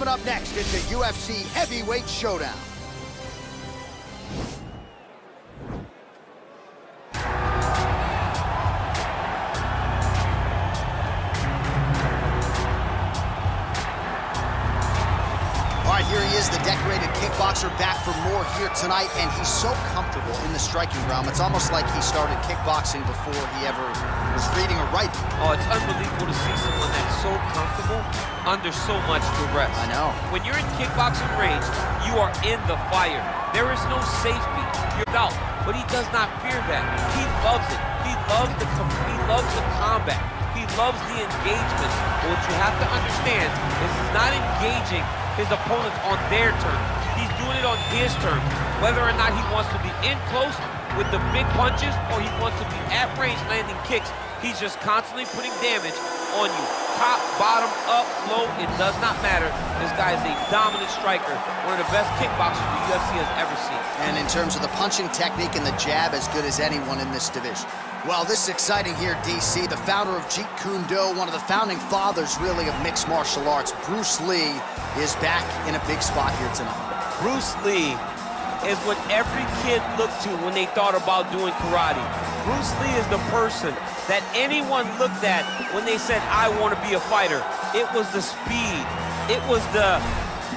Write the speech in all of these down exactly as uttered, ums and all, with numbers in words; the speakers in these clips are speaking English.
Coming up next, it's a U F C heavyweight showdown. Kickboxer back for more here tonight, and he's so comfortable in the striking realm. It's almost like he started kickboxing before he ever was reading or writing. Oh, it's unbelievable to see someone that's so comfortable under so much duress. I know. When you're in kickboxing range, you are in the fire. There is no safety. You're out. But he does not fear that. He loves it. He loves the he loves the combat. He loves the engagement. But what you have to understand is he's not engaging his opponents on their terms. He's doing it on his terms, whether or not he wants to be in close with the big punches or he wants to be at range landing kicks. He's just constantly putting damage on you. Top, bottom, up, low, it does not matter. This guy is a dominant striker, one of the best kickboxers the U F C has ever seen. And in terms of the punching technique and the jab, as good as anyone in this division. Well, this is exciting here, D C. The founder of Jeet Kune Do, one of the founding fathers, really, of mixed martial arts, Bruce Lee, is back in a big spot here tonight. Bruce Lee is what every kid looked to when they thought about doing karate. Bruce Lee is the person that anyone looked at when they said, I want to be a fighter. It was the speed. It was the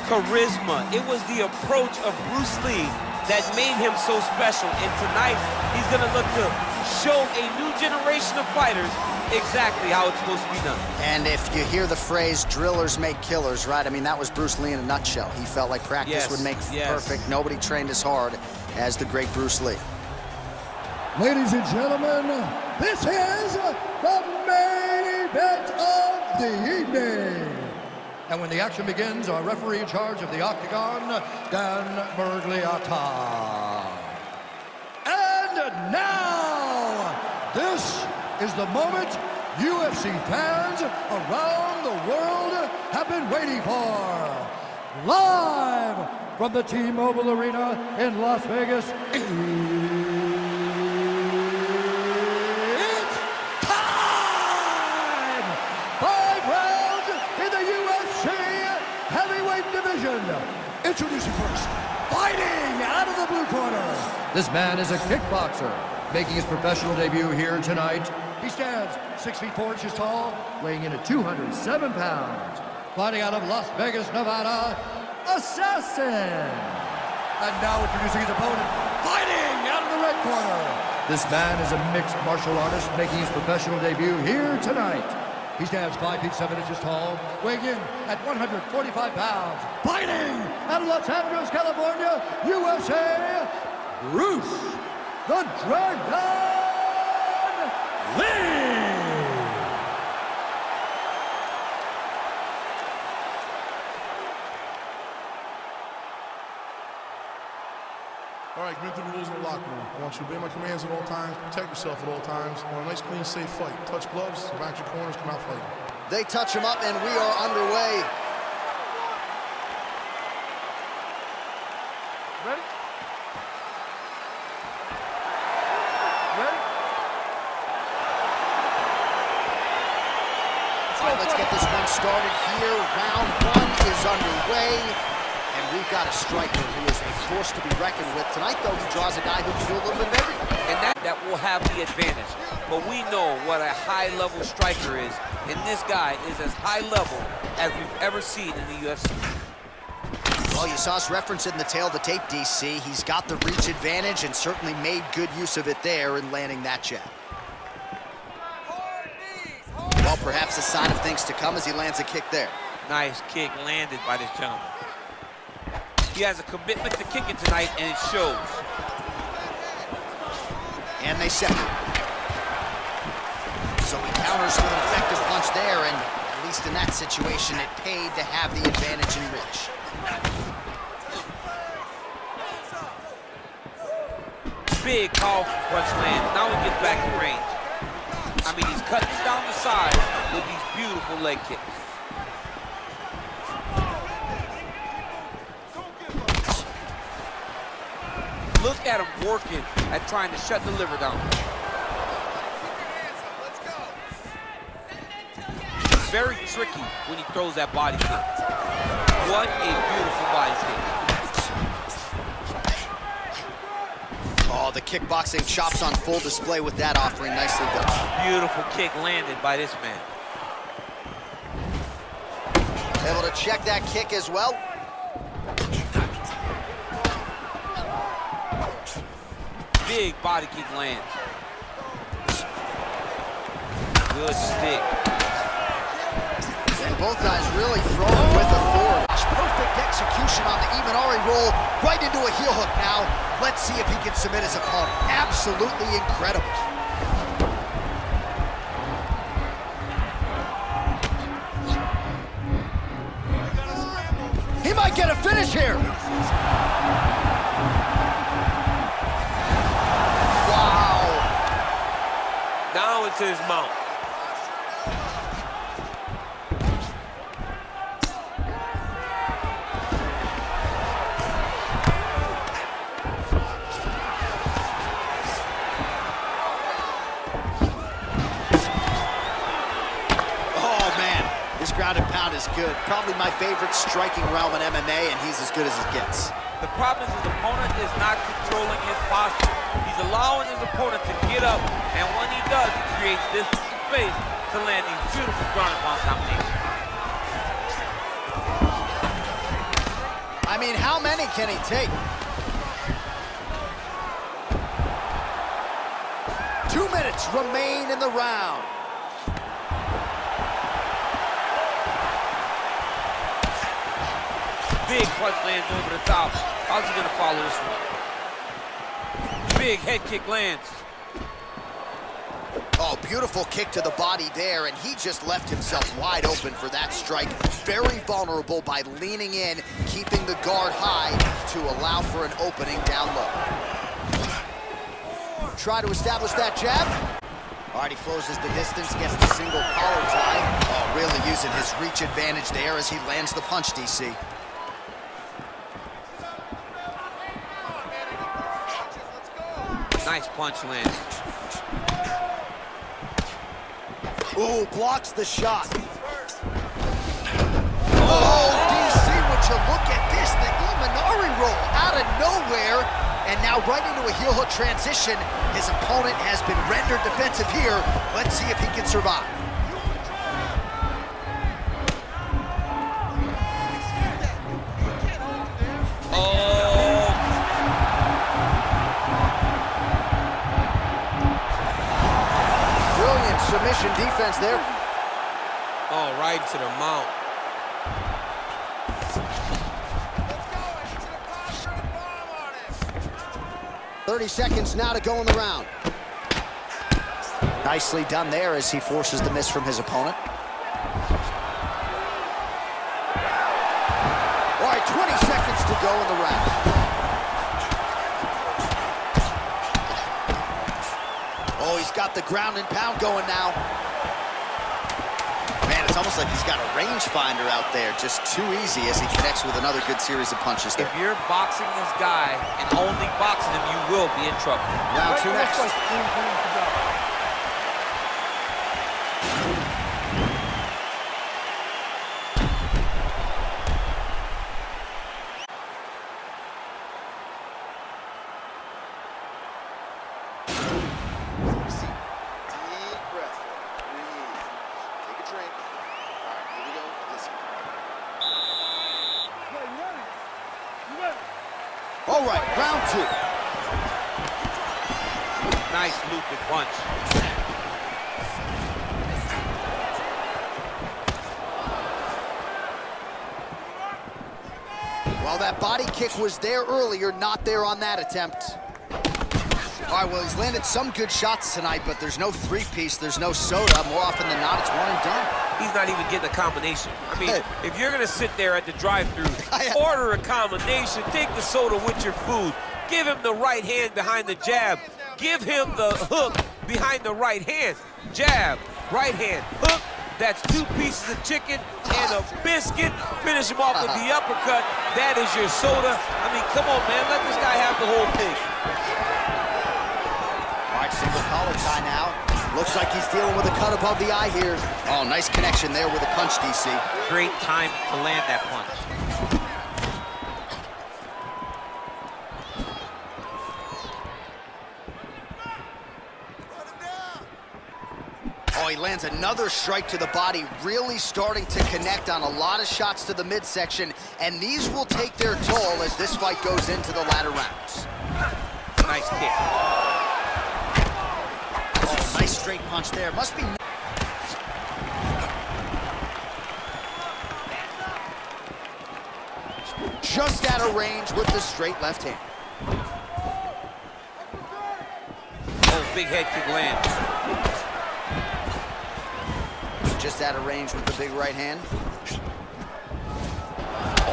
charisma. It was the approach of Bruce Lee that made him so special. And tonight, he's going to look to show a new generation of fighters exactly how it's supposed to be done. And if you hear the phrase, drillers make killers, right? I mean, that was Bruce Lee in a nutshell. He felt like practice yes, would make yes. perfect. Nobody trained as hard as the great Bruce Lee. Ladies and gentlemen, this is the main event of the evening. And when the action begins, our referee in charge of the Octagon, Dan Mergliotta. And now, this is the moment U F C fans around the world have been waiting for. Live from the T-Mobile Arena in Las Vegas, it's time! Five rounds in the U F C heavyweight division. Introducing first, fighting out of the blue corner. This man is a kickboxer, making his professional debut here tonight. He stands six feet four inches tall, weighing in at two hundred seven pounds. Fighting out of Las Vegas, Nevada, Assassin. And now introducing his opponent, fighting out of the red corner. This man is a mixed martial artist making his professional debut here tonight. He stands five feet seven inches tall, weighing in at one hundred forty-five pounds. Fighting out of Los Angeles, California, U S A, Bruce the Dragon Lee! All right, remember the rules in the locker room. I want you to obey my commands at all times, protect yourself at all times. I want a nice, clean, safe fight. Touch gloves, come out your corners, come out fighting. They touch him up, and we are underway. Ready? Let's get this one started here. Round one is underway, and we've got a striker who is a force to be reckoned with. Tonight, though, he draws a guy who can do a little bit of everything. And that, that will have the advantage. But we know what a high-level striker is, and this guy is as high-level as we've ever seen in the U F C. Well, you saw us reference it in the tail of the tape, D C. He's got the reach advantage and certainly made good use of it there in landing that jab. Well, perhaps a sign of things to come as he lands a kick there. Nice kick landed by this gentleman. He has a commitment to kicking tonight, and it shows. And they set it. So he counters with an effective punch there, and at least in that situation, it paid to have the advantage in reach. Big call for punch land. Now we get back to range. I mean, he's cutting down the side with these beautiful leg kicks. Look at him working at trying to shut the liver down. He's very tricky when he throws that body kick. What a beautiful body kick. Oh, the kickboxing chops on full display with that offering. Nicely done. Beautiful kick landed by this man. Able to check that kick as well. Big body kick lands. Good stick. And both guys really throwing with authority. Perfect execution on the Imanari roll, right into a heel hook now. Let's see if he can submit his opponent. Absolutely incredible. He might get a finish here. Down into his mount. Oh, man. This ground and pound is good. Probably my favorite striking realm in M M A, and he's as good as it gets. The problem is his opponent is not controlling his posture. He's allowing his opponent to get up, and when he does, he creates this space to land these beautiful ground and pound combinations. I mean, how many can he take? Two minutes remain in the round. Big punch lands over the top. How's he gonna follow this one? Big head kick lands. Oh, beautiful kick to the body there, and he just left himself wide open for that strike. Very vulnerable by leaning in, keeping the guard high to allow for an opening down low. Try to establish that jab. Already closes the distance, gets the single collar tie. Oh, really using his reach advantage there as he lands the punch, D C. Nice punch land. Ooh, blocks the shot. Oh, D C, would you look at this? The Imanari roll out of nowhere, and now right into a heel hook transition. His opponent has been rendered defensive here. Let's see if he can survive. Submission defense there. Oh, right to the mount. thirty seconds now to go in the round. Nicely done there as he forces the miss from his opponent. All right, twenty seconds to go in the round. Oh, he's got the ground and pound going now. Man, it's almost like he's got a rangefinder out there. Just too easy as he connects with another good series of punches there. If you're boxing this guy and only boxing him, you will be in trouble. Round two next. All right, round two. Nice looping punch. Well, that body kick was there earlier, not there on that attempt. All right, well, he's landed some good shots tonight, but there's no three-piece, there's no soda. More often than not, it's one and done. He's not even getting a combination. I mean, hey. If you're gonna sit there at the drive-thru, order a combination, take the soda with your food, give him the right hand behind the jab, give him the hook behind the right hand, jab, right hand, hook, that's two pieces of chicken and a biscuit, finish him off with the uppercut, that is your soda. I mean, come on, man, let this guy have the whole thing. All right, single collar tie now. Looks like he's dealing with a cut above the eye here. Oh, nice connection there with a punch, D C. Great time to land that punch. he lands another strike to the body, really starting to connect on a lot of shots to the midsection, and these will take their toll as this fight goes into the latter rounds. Nice kick. Oh, nice straight punch there. Must be... just out of range with the straight left hand. Oh, big head kick lands. Just out of range with the big right hand.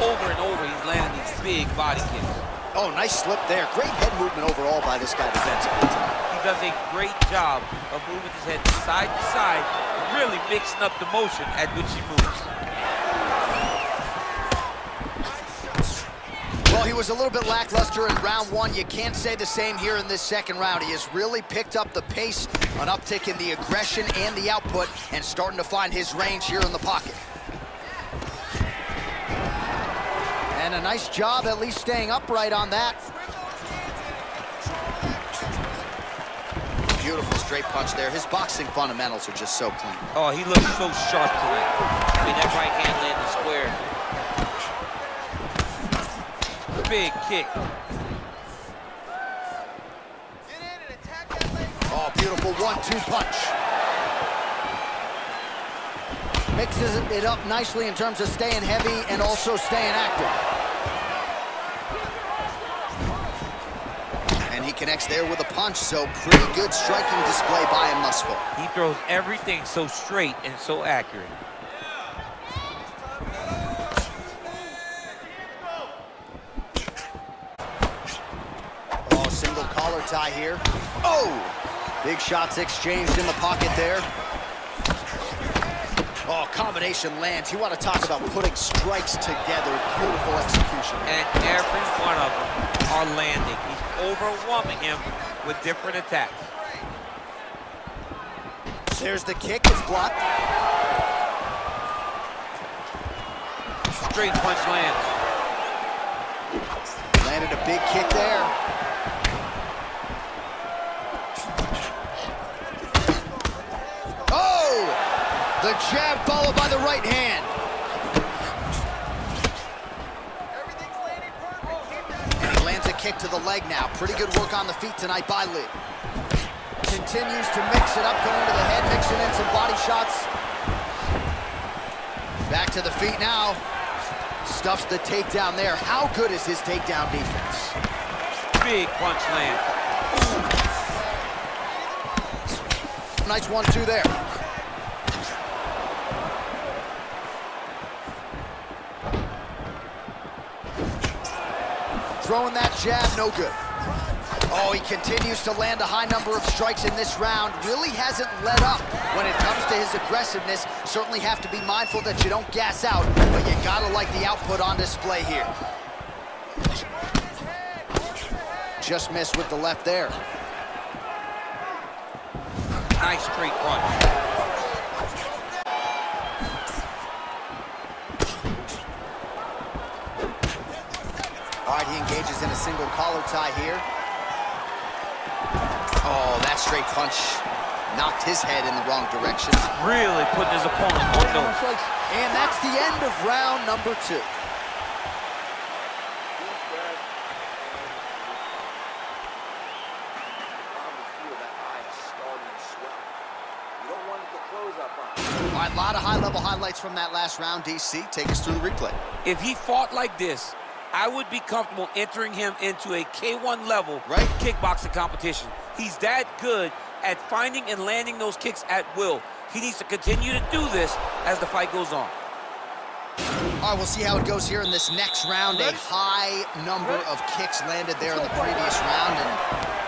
Over and over, he's landing these big body kicks. Oh, nice slip there. Great head movement overall by this guy defensively. He does a great job of moving his head side to side, really mixing up the motion at which he moves. Well, he was a little bit lackluster in round one. You can't say the same here in this second round. He has really picked up the pace, an uptick in the aggression and the output, and starting to find his range here in the pocket. And a nice job at least staying upright on that. Beautiful straight punch there. His boxing fundamentals are just so clean. Oh, he looks so sharp tonight. I mean, that right hand landed square. Big kick. Oh, beautiful one two punch. Mixes it up nicely in terms of staying heavy and also staying active. And he connects there with a punch, so pretty good striking display by him thus far. He throws everything so straight and so accurate. Tie here. Oh! Big shots exchanged in the pocket there. Oh, combination lands. You want to talk about putting strikes together. Beautiful execution. And every one of them are landing. He's overwhelming him with different attacks. There's the kick. It's blocked. Straight punch lands. Landed a big kick there. The jab followed by the right hand. Everything's landing perfect. And he lands a kick to the leg now. Pretty good work on the feet tonight by Lee. Continues to mix it up, going to the head, mixing in some body shots. Back to the feet now. Stuffs the takedown there. How good is his takedown defense? Big punch land. Ooh. Nice one two there. Throwing that jab, no good. Oh, he continues to land a high number of strikes in this round. Really hasn't let up when it comes to his aggressiveness. Certainly have to be mindful that you don't gas out, but you gotta like the output on display here. Just missed with the left there. Nice straight punch. All right, he engages in a single collar tie here. Oh, that straight punch knocked his head in the wrong direction. Really putting his opponent on notice. And that's the end of round number two. All right, a lot of high-level highlights from that last round. D C, take us through the replay. If he fought like this, I would be comfortable entering him into a K one level right. kickboxing competition. He's that good at finding and landing those kicks at will. He needs to continue to do this as the fight goes on. All right, we'll see how it goes here in this next round. A high number of kicks landed there in the previous round, and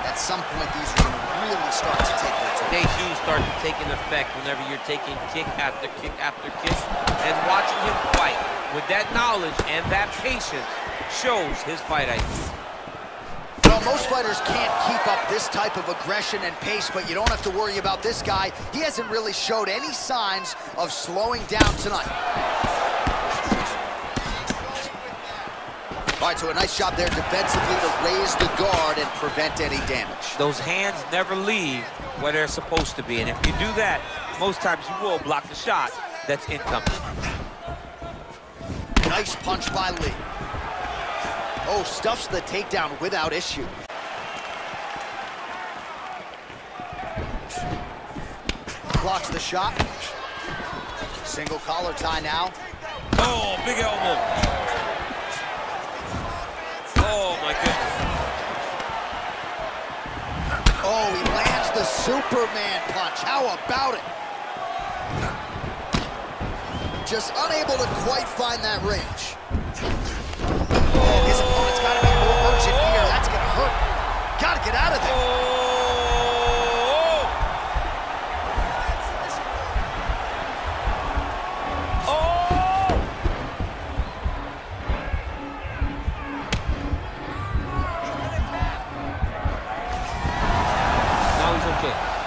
at some point these are going to really start to take their time. They do start to take an effect whenever you're taking kick after kick after kick, and watching him fight with that knowledge and that patience shows his fight I Q. Well, most fighters can't keep up this type of aggression and pace, but you don't have to worry about this guy. He hasn't really showed any signs of slowing down tonight. All right, so a nice job there defensively to raise the guard and prevent any damage. Those hands never leave where they're supposed to be, and if you do that, most times you will block the shot that's incoming. Nice punch by Lee. Oh, stuffs the takedown without issue. Blocks the shot. Single collar tie now. Oh, big elbow. Oh, my goodness. Oh, he lands the Superman punch. How about it? Just unable to quite find that range. Oh, his opponent's got to be more urgent here. That's going to hurt. Got to get out of there. Oh.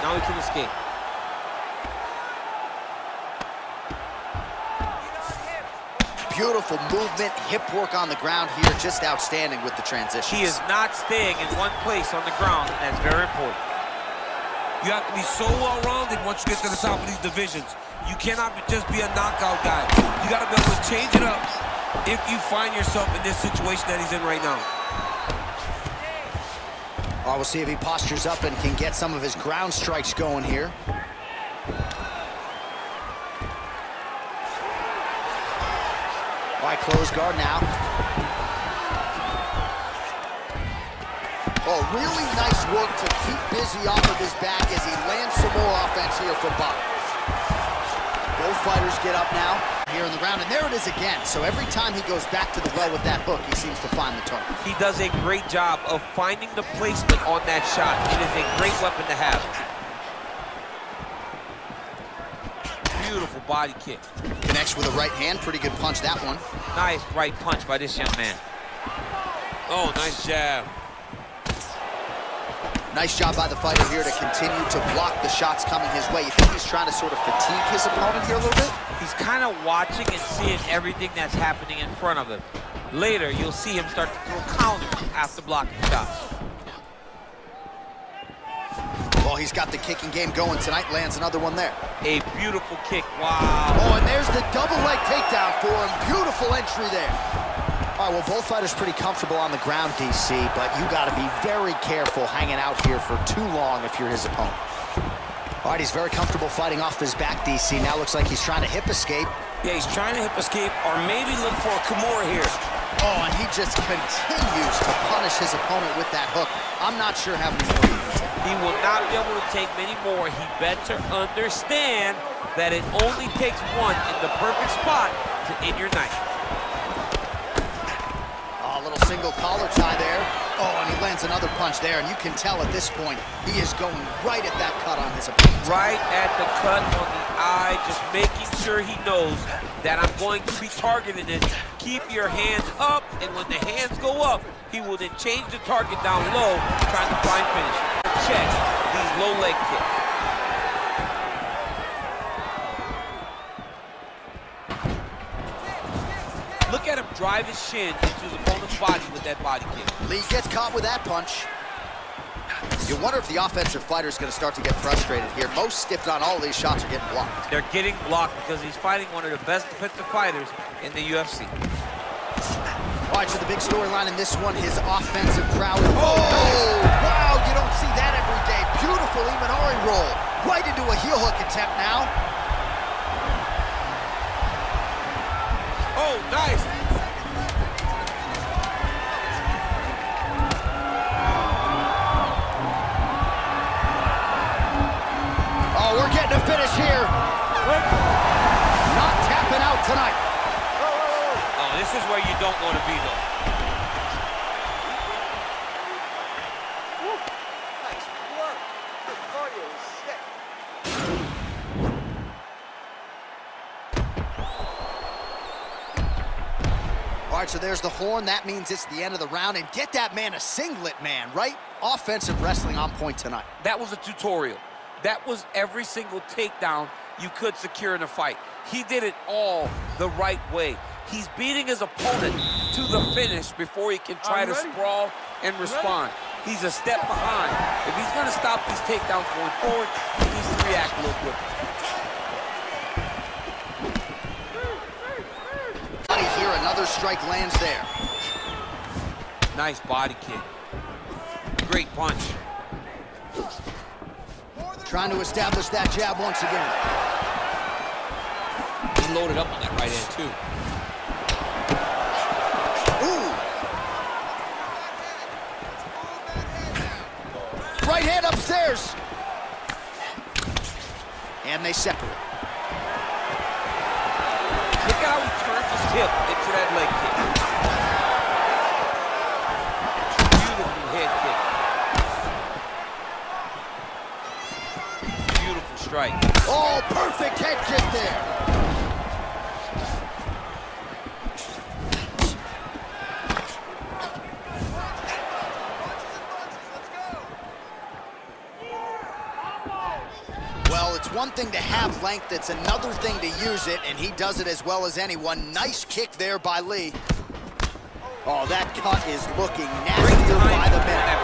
Now he can escape. Beautiful movement, hip work on the ground here, just outstanding with the transition. He is not staying in one place on the ground, and that's very important. You have to be so well-rounded once you get to the top of these divisions. You cannot just be a knockout guy. You gotta be able to change it up if you find yourself in this situation that he's in right now. Oh, we'll see if he postures up and can get some of his ground strikes going here. All right, close guard now. Oh, really nice work to keep busy off of his back as he lands some more offense here from Bob. Both fighters get up now here in the round, and there it is again. So every time he goes back to the well with that hook, he seems to find the target. He does a great job of finding the placement on that shot. It is a great weapon to have. Beautiful body kick. Connects with a right hand. Pretty good punch, that one. Nice right punch by this young man. Oh, nice jab. Nice job by the fighter here to continue to block the shots coming his way. You think he's trying to sort of fatigue his opponent here a little bit? He's kind of watching and seeing everything that's happening in front of him. Later, you'll see him start to throw counters after blocking shots. Well, he's got the kicking game going tonight. Lands another one there. A beautiful kick. Wow. Oh, and there's the double leg takedown for him. Beautiful entry there. All right, well, both fighters pretty comfortable on the ground, D C, but you got to be very careful hanging out here for too long if you're his opponent. All right, he's very comfortable fighting off his back, D C. Now looks like he's trying to hip escape. Yeah, he's trying to hip escape or maybe look for a Kimura here. Oh, and he just continues to punish his opponent with that hook. I'm not sure how many more he can take. He will not be able to take many more. He better understand that it only takes one in the perfect spot to end your night. Single collar tie there. Oh, and he lands another punch there, and you can tell at this point he is going right at that cut on his opponent. Right at the cut on the eye, just making sure he knows that I'm going to be targeting it. Keep your hands up, and when the hands go up, he will then change the target down low, trying to find finish. Check these low leg kicks. Look at him drive his shin into his opponent's body with that body kick. Lee gets caught with that punch. You wonder if the offensive fighter is going to start to get frustrated here. Most stiffed on all these shots are getting blocked. They're getting blocked because he's fighting one of the best defensive fighters in the U F C. All right, so the big storyline in this one, his offensive prowess. Oh, oh, wow, you don't see that every day. Beautiful Imanari roll. Right into a heel hook attempt now. Oh, nice. Oh, we're getting a finish here. Not tapping out tonight. Oh, this is where you don't want to be, though. Nice work. The cardio is sick. All right, so there's the horn. That means it's the end of the round. And get that man a singlet, man, right? Offensive wrestling on point tonight. That was a tutorial. That was every single takedown you could secure in a fight. He did it all the right way. He's beating his opponent to the finish before he can try to sprawl and respond. He's a step behind. If he's going to stop these takedowns going forward, he needs to react a little quicker. Here, another strike lands there. Nice body kick. Great punch. Trying to establish that jab once again. He loaded up on that right hand, too. Ooh. Right hand upstairs. And they separate. Look at how he turns his hip into that leg kick. Beautiful head kick. Beautiful strike. Oh, perfect head kick there. Well, it's one thing to have length, it's another thing to use it, and he does it as well as anyone. Nice kick there by Lee. Oh, that cut is looking nastier by the minute.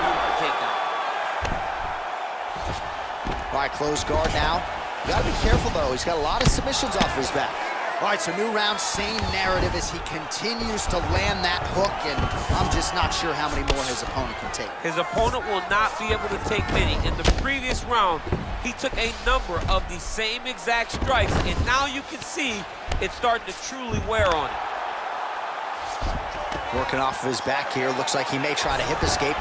All right, close guard now. Gotta be careful, though. He's got a lot of submissions off his back. All right, so new round, same narrative as he continues to land that hook, and I'm just not sure how many more his opponent can take. His opponent will not be able to take many. In the previous round, he took a number of the same exact strikes, and now you can see it's starting to truly wear on him. Working off of his back here. Looks like he may try to hip escape.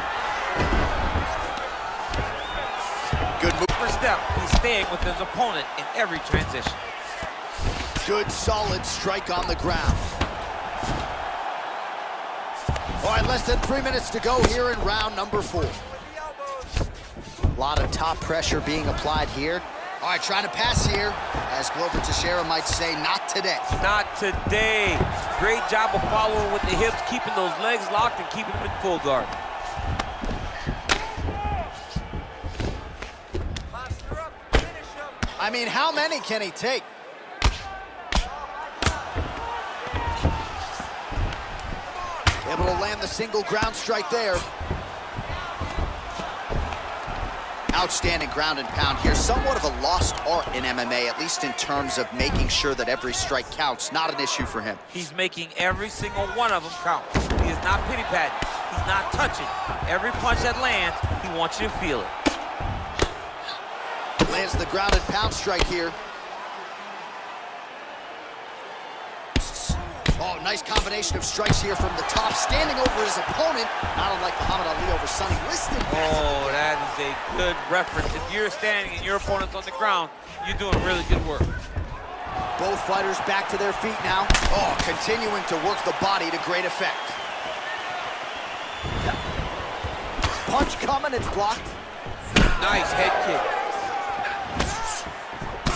Good move. First step, he's staying with his opponent in every transition. Good, solid strike on the ground. All right, less than three minutes to go here in round number four. A lot of top pressure being applied here. All right, trying to pass here. As Glover Teixeira might say, not today. Not today. Great job of following with the hips, keeping those legs locked and keeping them in full guard. I mean, how many can he take? Able to land the single ground strike there. Outstanding ground and pound here. Somewhat of a lost art in M M A, at least in terms of making sure that every strike counts. Not an issue for him. He's making every single one of them count. He is not pity patting. He's not touching. Every punch that lands, he wants you to feel it. Lands the ground and pound strike here. Oh, nice combination of strikes here from the top, standing over his opponent, not unlike Muhammad Ali over Sonny Liston. Oh, that is a good reference. If you're standing and your opponent's on the ground, you're doing really good work. Both fighters back to their feet now. Oh, continuing to work the body to great effect. Punch coming, it's blocked. Nice head kick.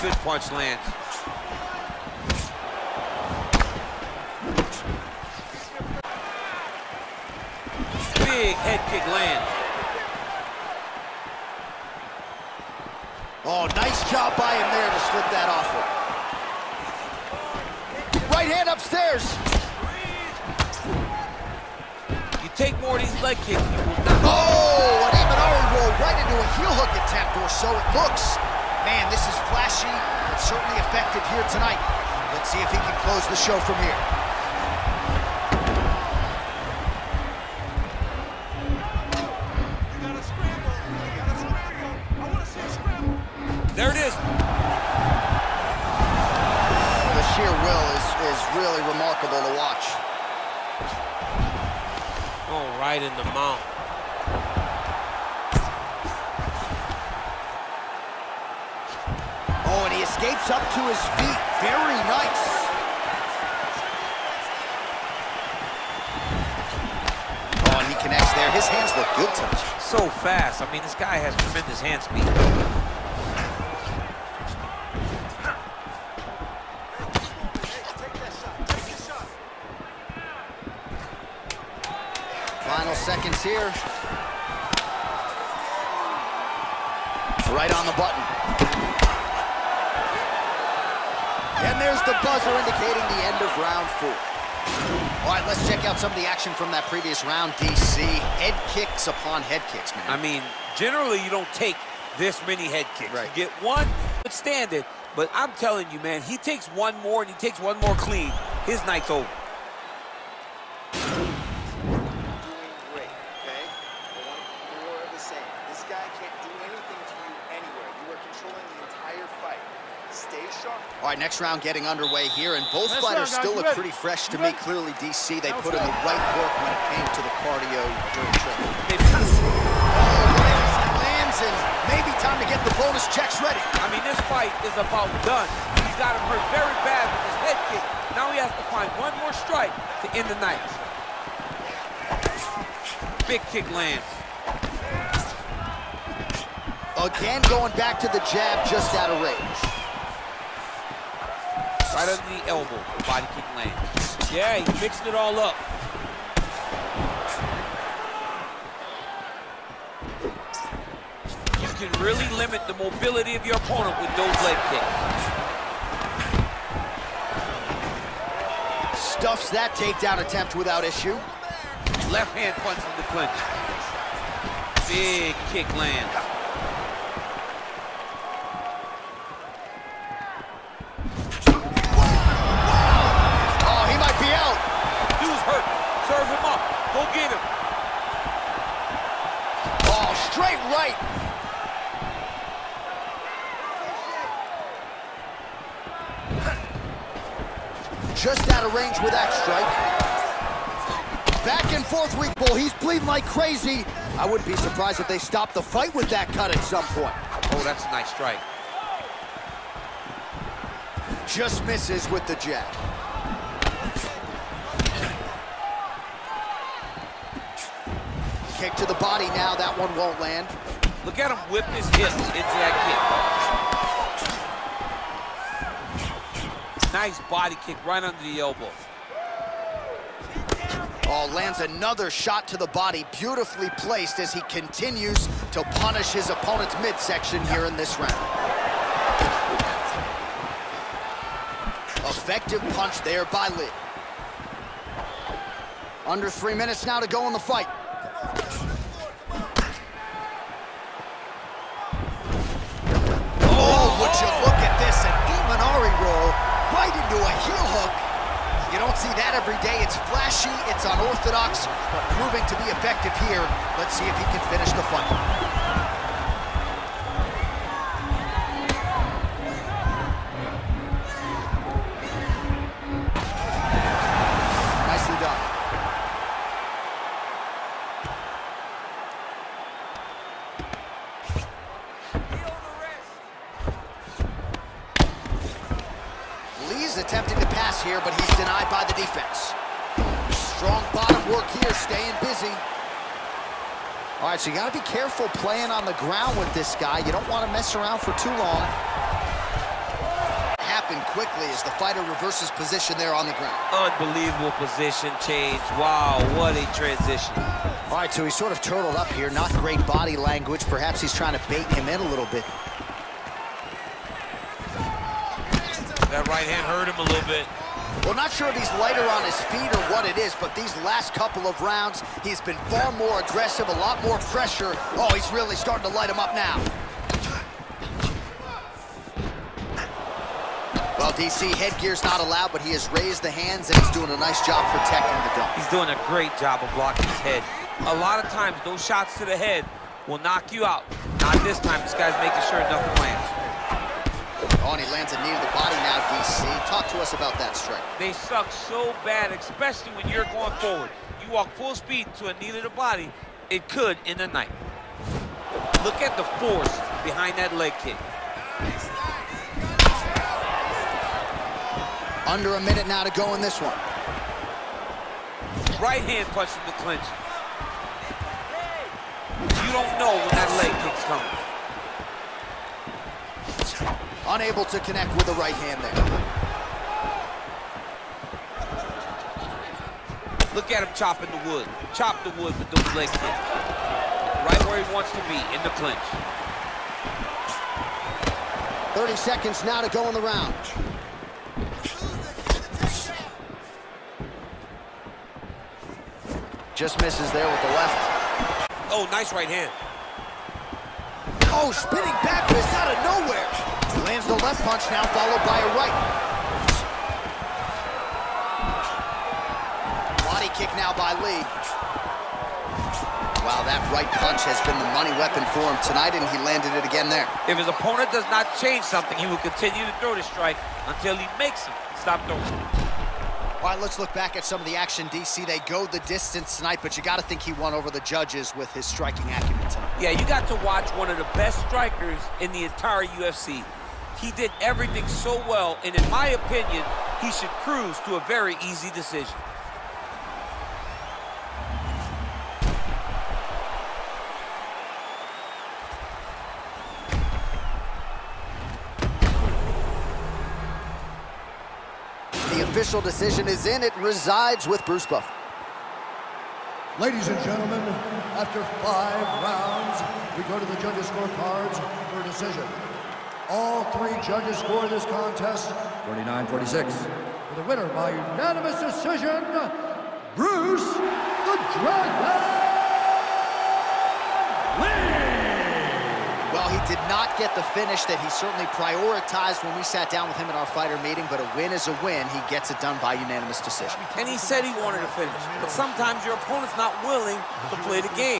Good punch lands. Big head kick lands. Oh, nice job by him there to slip that off him. Right hand upstairs. You take more of these leg kicks, you will not. Oh, an Imanari roll right into a heel hook attempt, or so it looks. Man, this is flashy, but certainly effective here tonight. Let's see if he can close the show from here. You gotta scramble. You gotta scramble. I wanna see a scramble. There it is. The sheer will is, is really remarkable to watch. Oh, right in the mouth. Escapes up to his feet. Very nice. Oh, and he connects there. His hands look good to him. So fast. I mean, this guy has tremendous hand speed. Final seconds here. Right on the button. And there's the buzzer indicating the end of round four. All right, let's check out some of the action from that previous round, D C. Head kicks upon head kicks, man. I mean, generally you don't take this many head kicks. Right. You get one, but stand it. But I'm telling you, man, he takes one more and he takes one more clean. His night's over. All right, next round getting underway here, and both fighters still look pretty fresh to me. Clearly, D C, they put in the right work when it came to the cardio during training. Oh, lands, and maybe time to get the bonus checks ready. I mean, this fight is about done. He's got him hurt very bad with his head kick. Now he has to find one more strike to end the night. Big kick lands. Again, going back to the jab, just out of range. Right under the elbow, the body kick lands. Yeah, he's mixing it all up. You can really limit the mobility of your opponent with those leg kicks. Stuffs that takedown attempt without issue. Left hand punch in the clinch. Big kick lands. Go get him. Oh, straight right. Just out of range with that strike. Back and forth, weak bull. He's bleeding like crazy. I wouldn't be surprised if they stopped the fight with that cut at some point. Oh, that's a nice strike. Just misses with the jab. Kick to the body now, that one won't land. Look at him whip his hip into that kick. Nice body kick right under the elbow. Oh, lands another shot to the body, beautifully placed as he continues to punish his opponent's midsection here in this round. Effective punch there by Lee. Under three minutes now to go in the fight. Imanari roll right into a heel hook. You don't see that every day. It's flashy, it's unorthodox, but proving to be effective here. Let's see if he can finish the fight. Nicely done. Attempting to pass here, but he's denied by the defense. Strong bottom work here, staying busy. All right, so you got to be careful playing on the ground with this guy. You don't want to mess around for too long. Happened quickly as the fighter reverses position there on the ground. Unbelievable position change. Wow, what a transition. All right, so he's sort of turtled up here. Not great body language. Perhaps he's trying to bait him in a little bit. That right hand hurt him a little bit. Well, not sure if he's lighter on his feet or what it is, but these last couple of rounds, he's been far more aggressive, a lot more pressure. Oh, he's really starting to light him up now. Well, D C, headgear's not allowed, but he has raised the hands, and he's doing a nice job protecting the dunk. He's doing a great job of blocking his head. A lot of times, those shots to the head will knock you out. Not this time. This guy's making sure nothing lands. Oh, and he lands a knee to the body now, D C. Talk to us about that strike. They suck so bad, especially when you're going forward. You walk full speed to a knee to the body, it could end the night. Look at the force behind that leg kick. Under a minute now to go in this one. Right hand punch from the clinch. You don't know when that leg kick's coming. Unable to connect with the right hand there. Look at him chopping the wood. Chop the wood with those leg kicks. Right where he wants to be, in the clinch. thirty seconds now to go in the round. Just misses there with the left. Oh, nice right hand. Oh, spinning back fist out of nowhere. He lands the left punch now, followed by a right. Body kick now by Lee. Wow, that right punch has been the money weapon for him tonight, and he landed it again there. If his opponent does not change something, he will continue to throw this strike until he makes him stop throwing. All right, let's look back at some of the action, D C. They go the distance tonight, but you got to think he won over the judges with his striking acumen tonight. Yeah, you got to watch one of the best strikers in the entire U F C. He did everything so well, and in my opinion, he should cruise to a very easy decision. Official decision is in. It resides with Bruce Buffer. Ladies and gentlemen, after five rounds, we go to the judges' scorecards for a decision. All three judges scored this contest twenty-nine forty-six. For the winner by unanimous decision, Bruce the Dragon Lee. Well, he did not get the finish that he certainly prioritized when we sat down with him in our fighter meeting, but a win is a win. He gets it done by unanimous decision. And he said he wanted to finish, but sometimes your opponent's not willing to play the game.